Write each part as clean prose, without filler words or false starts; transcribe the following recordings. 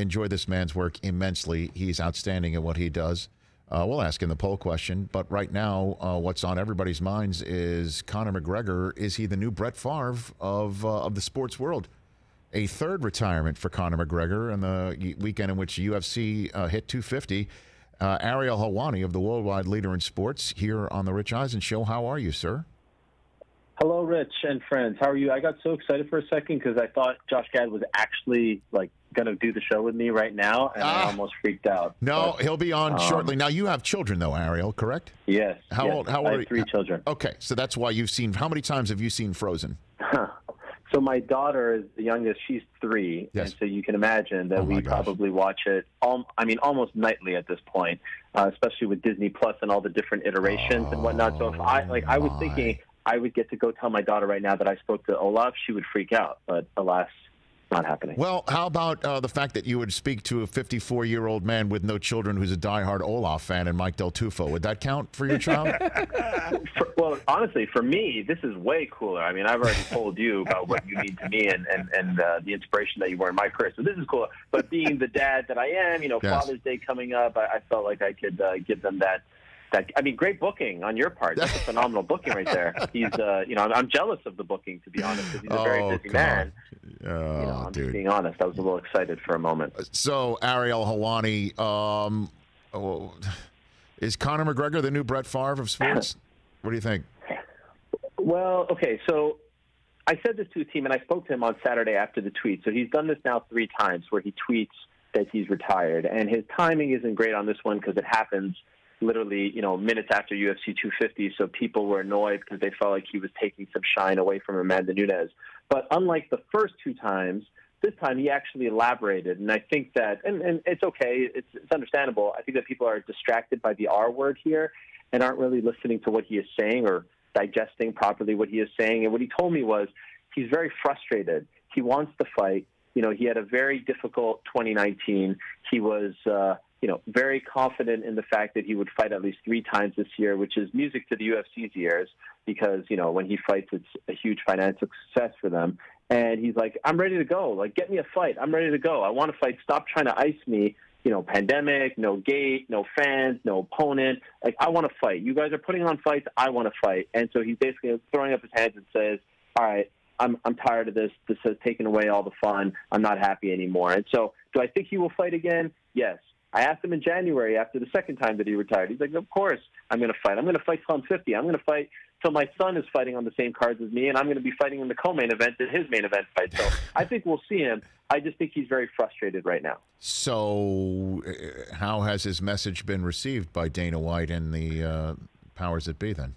enjoy this man's work immensely. He's outstanding at what he does. We'll ask him the poll question, but right now what's on everybody's minds is Conor McGregor. Is he the new Brett Favre of the sports world? A third retirement for Conor McGregor on the weekend in which UFC hit 250. Ariel Helwani of the Worldwide Leader in Sports here on The Rich Eisen Show. How are you, sir? Hello, Rich and friends. How are you? I got so excited for a second because I thought Josh Gad was actually, like, going to do the show with me right now, and I almost freaked out. No, but he'll be on shortly. Now, you have children, though, Ariel, correct? Yes. How old? How old are you? I have three children. Okay, so that's why you've seen – how many times have you seen Frozen? So my daughter is the youngest. She's 3, yes. And so you can imagine that we probably watch it. Almost nightly at this point, especially with Disney Plus and all the different iterations and whatnot. So if I was thinking I would get to go tell my daughter right now that I spoke to Olaf, she would freak out. But alas, not happening. Well, how about the fact that you would speak to a 54-year-old man with no children who's a diehard Olaf fan and Mike Del Tufo? Would that count for your child? Well, honestly, for me, this is way cooler. I mean, I've already told you about what you mean to me and the inspiration that you were in my career. So this is cool. But being the dad that I am, you know, yes. Father's Day coming up, I felt like I could give them that. I mean, great booking on your part. That's a phenomenal booking right there. He's, you know, I'm jealous of the booking, to be honest, because he's a very busy man. You know, I'm just being honest. I was a little excited for a moment. So, Ariel Helwani, is Conor McGregor the new Brett Favre of sports? What do you think? Well, okay, so I said this to the team, and I spoke to him on Saturday after the tweet. So he's done this now 3 times where he tweets that he's retired, and his timing isn't great on this one because it happens literally, you know, minutes after UFC 250, so people were annoyed because they felt like he was taking some shine away from Amanda Nunes. But unlike the first 2 times, this time he actually elaborated, and I think that, and it's okay, it's understandable. I think that people are distracted by the R word here and aren't really listening to what he is saying or digesting properly what he is saying. And what he told me was he's very frustrated. He wants to fight. You know, he had a very difficult 2019. He was, you know, very confident in the fact that he would fight at least 3 times this year, which is music to the UFC's ears because, you know, when he fights, it's a huge financial success for them. And he's like, I'm ready to go. Like, get me a fight. I'm ready to go. I want to fight. Stop trying to ice me. You know, pandemic, no gate, no fans, no opponent. Like, I want to fight. You guys are putting on fights. I want to fight. And so he's basically throwing up his hands and says, all right, I'm tired of this. This has taken away all the fun. I'm not happy anymore. And so do I think he will fight again? Yes. I asked him in January after the second time that he retired. He's like, of course I'm going to fight. I'm going to fight till I'm 50. I'm going to fight till my son is fighting on the same cards as me, and I'm going to be fighting in the co-main event that his main event fight. So I think we'll see him. I just think he's very frustrated right now. So how has his message been received by Dana White and the powers that be then?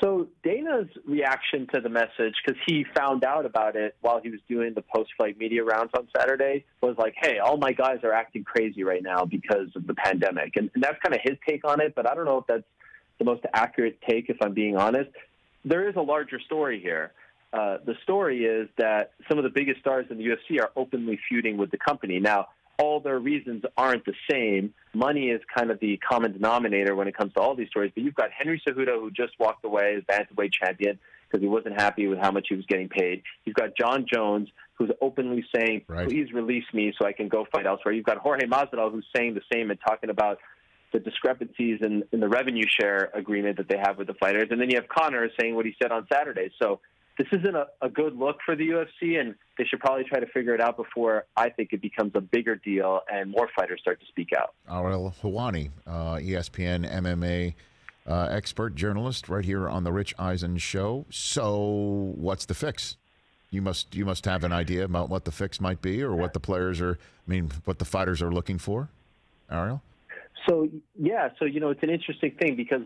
So Dana's reaction to the message, because he found out about it while he was doing the post-fight media rounds on Saturday, was like, hey, all my guys are acting crazy right now because of the pandemic. And that's kind of his take on it, but I don't know if that's the most accurate take, if I'm being honest. There is a larger story here. The story is that some of the biggest stars in the UFC are openly feuding with the company. Now, all their reasons aren't the same. Money is kind of the common denominator when it comes to all these stories. But you've got Henry Cejudo, who just walked away as bantamweight champion because he wasn't happy with how much he was getting paid. You've got John Jones, who's openly saying, please release me so I can go fight elsewhere. You've got Jorge Masvidal, who's saying the same and talking about the discrepancies in the revenue share agreement that they have with the fighters. And then you have Conor saying what he said on Saturday. So this isn't a good look for the UFC, and they should probably try to figure it out before I think it becomes a bigger deal and more fighters start to speak out. Ariel Helwani, ESPN MMA expert journalist, right here on the Rich Eisen Show. So, what's the fix? You must have an idea about what the fix might be, or what the players are. I mean, what the fighters are looking for, Ariel. So yeah, so you know, it's an interesting thing because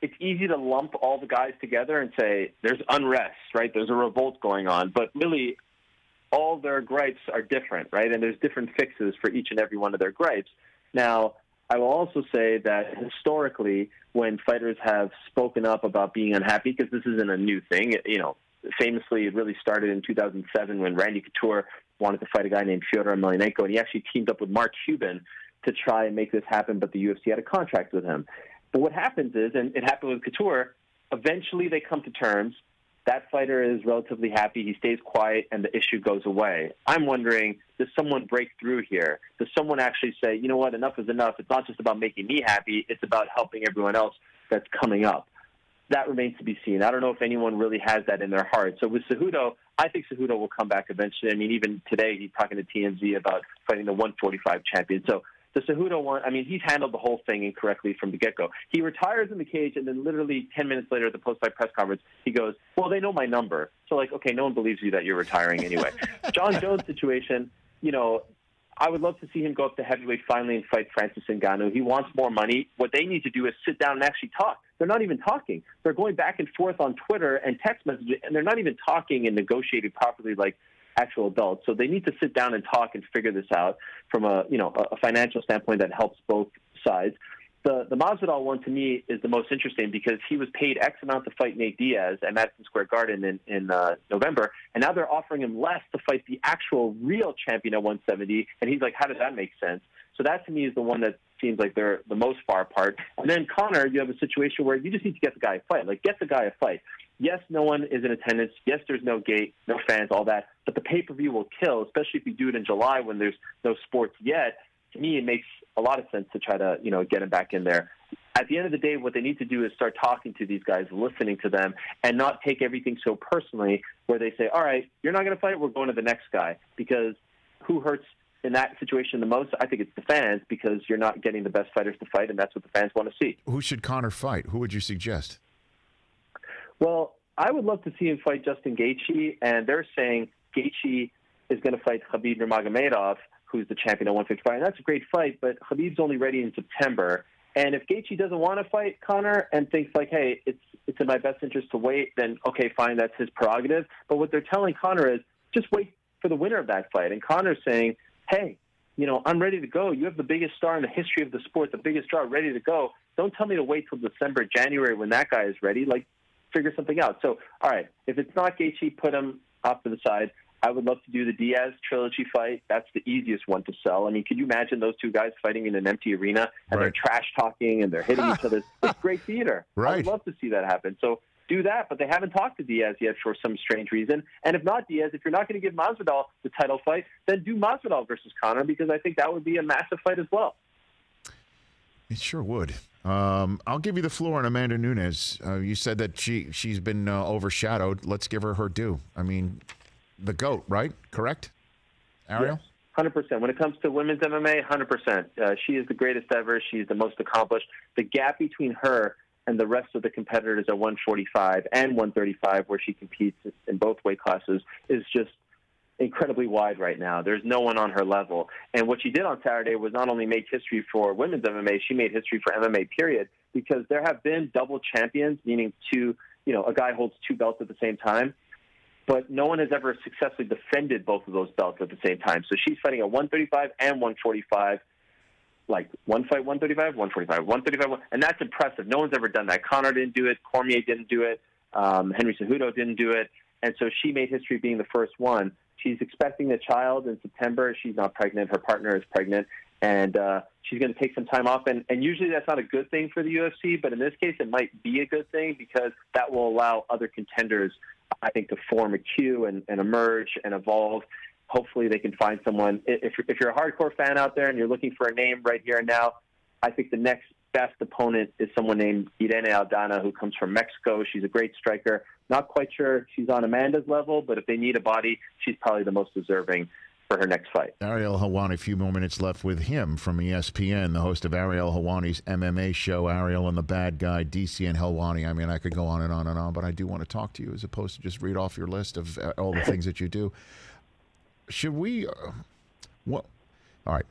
it's easy to lump all the guys together and say there's unrest, right? There's a revolt going on. But really, all their gripes are different, right? And there's different fixes for each and every one of their gripes. Now, I will also say that historically, when fighters have spoken up about being unhappy, because this isn't a new thing, you know, famously it really started in 2007 when Randy Couture wanted to fight a guy named Fyodor Emelianenko, and he actually teamed up with Mark Cuban to try and make this happen, but the UFC had a contract with him. But what happens is, and it happened with Couture, eventually they come to terms. that fighter is relatively happy, he stays quiet, and the issue goes away. I'm wondering, does someone break through here? Does someone actually say, you know what, enough is enough. It's not just about making me happy. It's about helping everyone else that's coming up. That remains to be seen. I don't know if anyone really has that in their heart. So with Cejudo, I think Cejudo will come back eventually. I mean, even today, he's talking to TMZ about fighting the 145 champion. So the Cejudo one, I mean, he's handled the whole thing incorrectly from the get-go. He retires in the cage, and then literally 10 minutes later at the post-fight press conference, he goes, well, they know my number. So, like, okay, no one believes you that you're retiring anyway. John Jones' situation, you know, I would love to see him go up to heavyweight finally and fight Francis Ngannou. He wants more money. What they need to do is sit down and actually talk. They're not even talking. They're going back and forth on Twitter and text messages, and they're not even talking and negotiating properly like actual adults. So they need to sit down and talk and figure this out from a, you know, a financial standpoint that helps both sides. The Masvidal one, to me, is the most interesting because he was paid X amount to fight Nate Diaz at Madison Square Garden in November, and now they're offering him less to fight the actual real champion at 170, and he's like, how does that make sense? So that, to me, is the one that seems like they're the most far apart. And then, Conor, you have a situation where you just need to get the guy a fight. Like, get the guy a fight. Yes, no one is in attendance. Yes, there's no gate, no fans, all that. But the pay-per-view will kill, especially if you do it in July when there's no sports yet. To me, it makes a lot of sense to try to, you know, get him back in there. At the end of the day, what they need to do is start talking to these guys, listening to them, and not take everything so personally where they say, all right, you're not going to fight, we're going to the next guy. Because who hurts in that situation the most? I think it's the fans, because you're not getting the best fighters to fight, and that's what the fans want to see. Who should Conor fight? Who would you suggest? Well, I would love to see him fight Justin Gaethje, and they're saying Gaethje is going to fight Khabib Nurmagomedov, who's the champion at 155, and that's a great fight, but Khabib's only ready in September. And if Gaethje doesn't want to fight Conor and thinks like, hey, it's in my best interest to wait, then okay, fine, that's his prerogative. But what they're telling Conor is just wait for the winner of that fight. And Conor's saying, hey, you know, I'm ready to go. You have the biggest star in the history of the sport, the biggest draw, ready to go. Don't tell me to wait till December, January when that guy is ready. Like, figure something out. So, all right, if it's not Gaethje, put him off to the side. I would love to do the Diaz trilogy fight. That's the easiest one to sell. I mean, could you imagine those two guys fighting in an empty arena and they're trash-talking and they're hitting each other? It's great theater. Right. I would love to see that happen. So do that, but they haven't talked to Diaz yet for some strange reason. And if not Diaz, if you're not going to give Masvidal the title fight, then do Masvidal versus Conor, because I think that would be a massive fight as well. It sure would. I'll give you the floor on Amanda Nunes. You said that she's been overshadowed. Let's give her her due. I mean, the GOAT, right? Correct, Ariel? Yes, 100%. When it comes to women's MMA, 100%. She is the greatest ever. She's the most accomplished. The gap between her and the rest of the competitors at 145 and 135, where she competes in both weight classes, is just incredibly wide right now. There's no one on her level. And what she did on Saturday was not only make history for women's MMA, she made history for MMA, period, because there have been double champions, meaning two, you know, a guy holds two belts at the same time. But no one has ever successfully defended both of those belts at the same time. So she's fighting at 135 and 145, like one fight 135, 145, 135, and that's impressive. No one's ever done that. Conor didn't do it. Cormier didn't do it. Henry Cejudo didn't do it. And so she made history being the first one. She's expecting a child in September. She's not pregnant. Her partner is pregnant. And she's going to take some time off. And usually that's not a good thing for the UFC, but in this case it might be a good thing because that will allow other contenders, I think, to form a queue and emerge and evolve. Hopefully they can find someone. If you're a hardcore fan out there and you're looking for a name right here and now, I think the next best opponent is someone named Irene Aldana, who comes from Mexico. She's a great striker. Not quite sure she's on Amanda's level, but if they need a body, she's probably the most deserving for her next fight. Ariel Helwani, a few more minutes left with him from ESPN, the host of Ariel Helwani's MMA show, Ariel and the Bad Guy, DC and Helwani. I mean, I could go on and on and on, but I do want to talk to you as opposed to just read off your list of all the things that you do. Should we all right,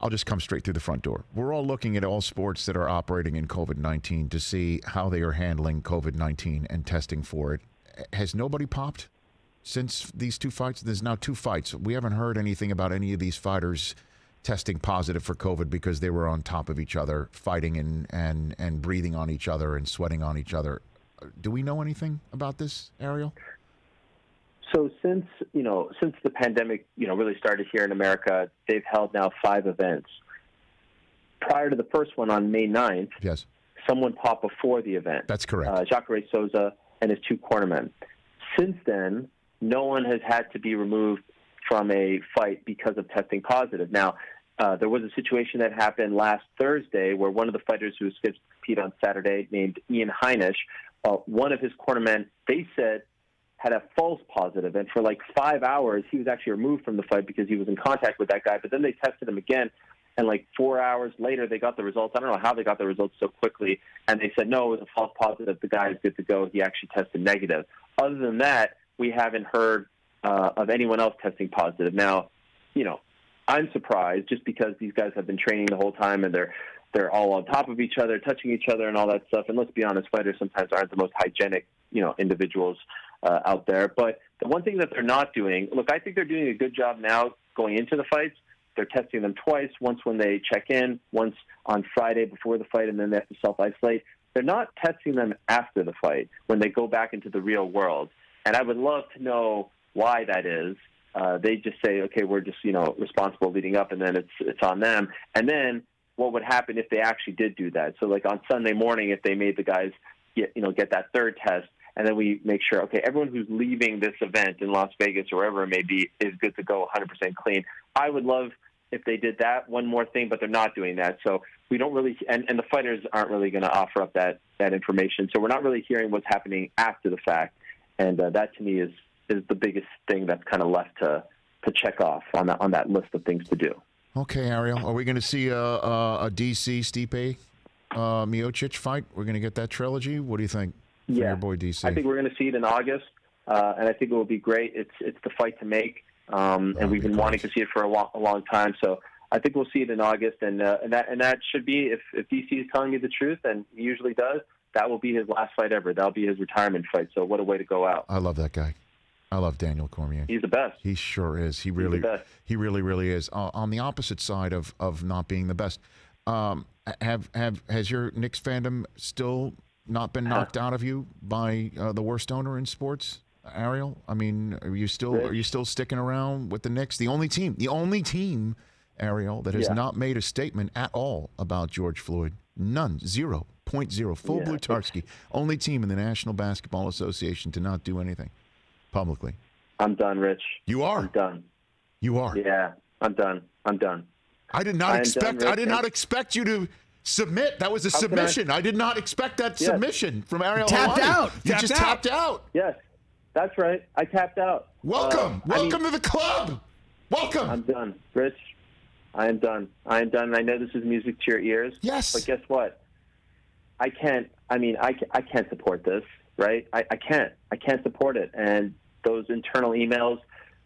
I'll just come straight through the front door. We're all looking at all sports that are operating in COVID-19 to see how they are handling COVID-19 and testing for it. Has nobody popped? Since these two fights, there's now two fights. We haven't heard anything about any of these fighters testing positive for COVID because they were on top of each other, fighting and breathing on each other and sweating on each other. Do we know anything about this, Ariel? So since the pandemic, really started here in America, they've held now 5 events. Prior to the first one on May 9th, yes, someone popped before the event. That's correct. Jacare Souza and his 2 cornermen. Since then, no one has had to be removed from a fight because of testing positive. Now, there was a situation that happened last Thursday where one of the fighters who was scheduled to compete on Saturday, named Ian Heinisch, one of his cornermen, they said, had a false positive. And for like 5 hours, he was actually removed from the fight because he was in contact with that guy. But then they tested him again. And like 4 hours later, they got the results. I don't know how they got the results so quickly. And they said, no, it was a false positive. The guy is good to go. He actually tested negative. Other than that, we haven't heard of anyone else testing positive. Now, you know, I'm surprised just because these guys have been training the whole time and they're all on top of each other, touching each other and all that stuff. And let's be honest, fighters sometimes aren't the most hygienic, you know, individuals out there. But the one thing that they're not doing, look, I think they're doing a good job now going into the fights. They're testing them twice, once when they check in, once on Friday before the fight, and then they have to self-isolate. They're not testing them after the fight when they go back into the real world. And I would love to know why that is. They just say, okay, we're just, you know, responsible leading up, and then it's on them. And then what would happen if they actually did do that? So, like, on Sunday morning, if they made the guys, get that third test, and then we make sure, okay, everyone who's leaving this event in Las Vegas or wherever it may be is good to go 100% clean. I would love if they did that one more thing, but they're not doing that. So we don't really – and the fighters aren't really going to offer up that information. So we're not really hearing what's happening after the fact. And that, to me, is the biggest thing that's kind of left to check off on that list of things to do. Okay, Ariel. Are we going to see a D.C. Stipe Miocic fight? We're going to get that trilogy? What do you think? Yeah, your boy DC. I think we're going to see it in August, and I think it will be great. It's the fight to make, and we've been wanting to see it for a long time. So I think we'll see it in August, and that should be, if DC is telling you the truth, and he usually does, that will be his last fight ever. That'll be his retirement fight. So what a way to go out! I love that guy. I love Daniel Cormier. He's the best. He sure is. He really is. On the opposite side of not being the best, has your Knicks fandom still not been knocked out of you by the worst owner in sports, Ariel? I mean, are you still sticking around with the Knicks? The only team, Ariel, that has not made a statement at all about George Floyd. None. 0.0. Full Blutarski. Only team in the National Basketball Association to not do anything publicly. I'm done, Rich. You are? I'm done. You are? Yeah, I'm done. I'm done. I did not expect you to submit. That was a submission. I did not expect that submission from Ariel Helwani. You just tapped out. Yes, that's right. I tapped out. Welcome. Welcome to the club. Welcome. I'm done. Rich, I am done. I am done. And I know this is music to your ears. Yes. But guess what? I can't support this, right? I can't support it. And those internal emails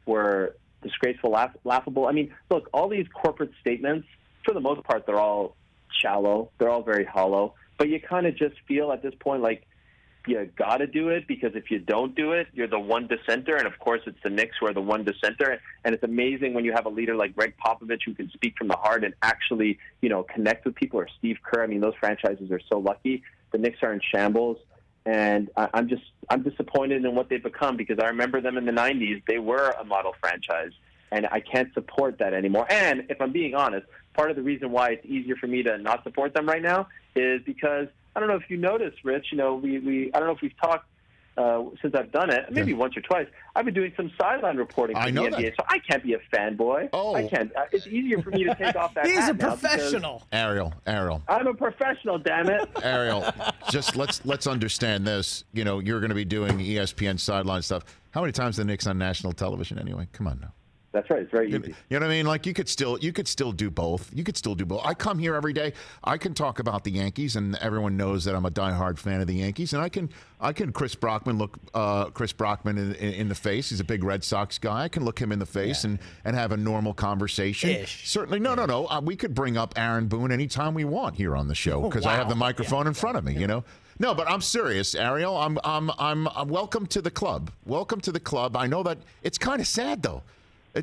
were disgraceful, laughable. I mean, look, all these corporate statements, for the most part, they're all shallow. They're all very hollow. But you kind of just feel at this point like you got to do it, because if you don't do it, you're the one dissenter. And, of course, it's the Knicks who are the one dissenter. And it's amazing when you have a leader like Greg Popovich who can speak from the heart and actually, connect with people, or Steve Kerr. I mean, those franchises are so lucky. The Knicks are in shambles. And I'm disappointed in what they've become, because I remember them in the 90s. They were a model franchise. And I can't support that anymore. And if I'm being honest, part of the reason why it's easier for me to not support them right now is because, I don't know if you noticed, Rich, I don't know if we've talked since I've done it, maybe once or twice. I've been doing some sideline reporting for the NBA, so I can't be a fanboy. Oh. I can't. It's easier for me to take off that hat. He's a professional. Ariel. I'm a professional, damn it. Ariel, just let's understand this. You're going to be doing ESPN sideline stuff. How many times the Knicks on national television anyway? Come on now. That's right. It's very easy. You know what I mean? Like, you could still do both. You could still do both. I come here every day. I can talk about the Yankees, and everyone knows that I'm a diehard fan of the Yankees. And I can Chris Brockman look Chris Brockman in the face. He's a big Red Sox guy. I can look him in the face and have a normal conversation. Ish. Certainly. No. We could bring up Aaron Boone anytime we want here on the show, because I have the microphone in front of me. You know. No, but I'm serious, Ariel. I'm welcome to the club. Welcome to the club. I know that it's kind of sad though.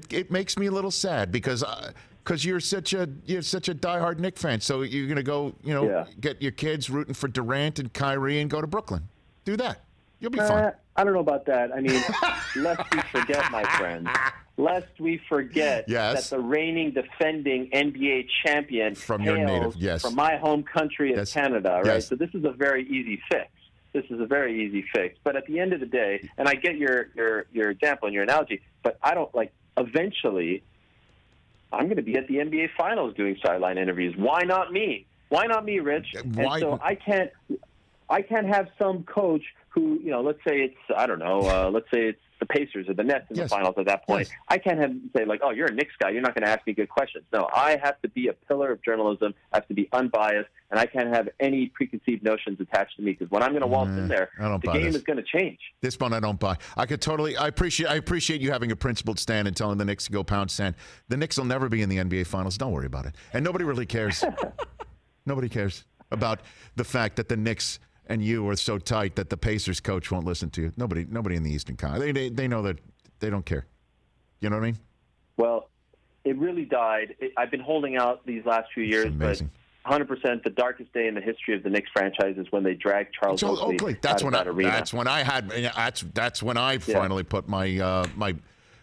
It makes me a little sad, because you're such a diehard Knicks fan. So you're gonna go get your kids rooting for Durant and Kyrie and go to Brooklyn. Do that. You'll be fine. I don't know about that. I mean, lest we forget, my friends. Lest we forget that the reigning defending NBA champion hails from my home country of Canada. Right. Yes. So this is a very easy fix. this is a very easy fix. But at the end of the day, and I get your example and your analogy, but I don't, like, eventually I'm going to be at the NBA Finals doing sideline interviews. Why not me? Why not me, Rich? Why? And so I can't have some coach who, you know, let's say it's, I don't know, let's say it's the Pacers or the Nets in the finals at that point. Yes. I can't have him say, like, oh, you're a Knicks guy. You're not going to ask me good questions. No, I have to be a pillar of journalism. I have to be unbiased, and I can't have any preconceived notions attached to me, because when I'm going to waltz in there, the game is going to change. This one I don't buy. I could totally – I appreciate you having a principled stand and telling the Knicks to go pound sand. The Knicks will never be in the NBA Finals. Don't worry about it. And nobody really cares. Nobody cares about the fact that the Knicks – and you are so tight that the Pacers coach won't listen to you. Nobody in the Eastern Conference. They know that they don't care. You know what I mean? Well, it really died. I've been holding out these last few years, but 100% the darkest day in the history of the Knicks franchise is when they dragged Charles Oakley. That's when I finally put my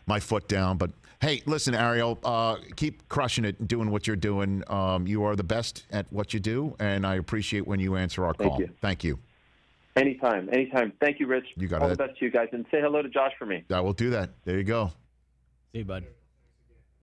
my foot down. But hey, listen, Ariel, keep crushing it and doing what you're doing. You are the best at what you do, and I appreciate when you answer our call. Thank you. Anytime. Thank you, Rich. You got it. All the best to you guys, and say hello to Josh for me. I will do that. There you go. See you, bud.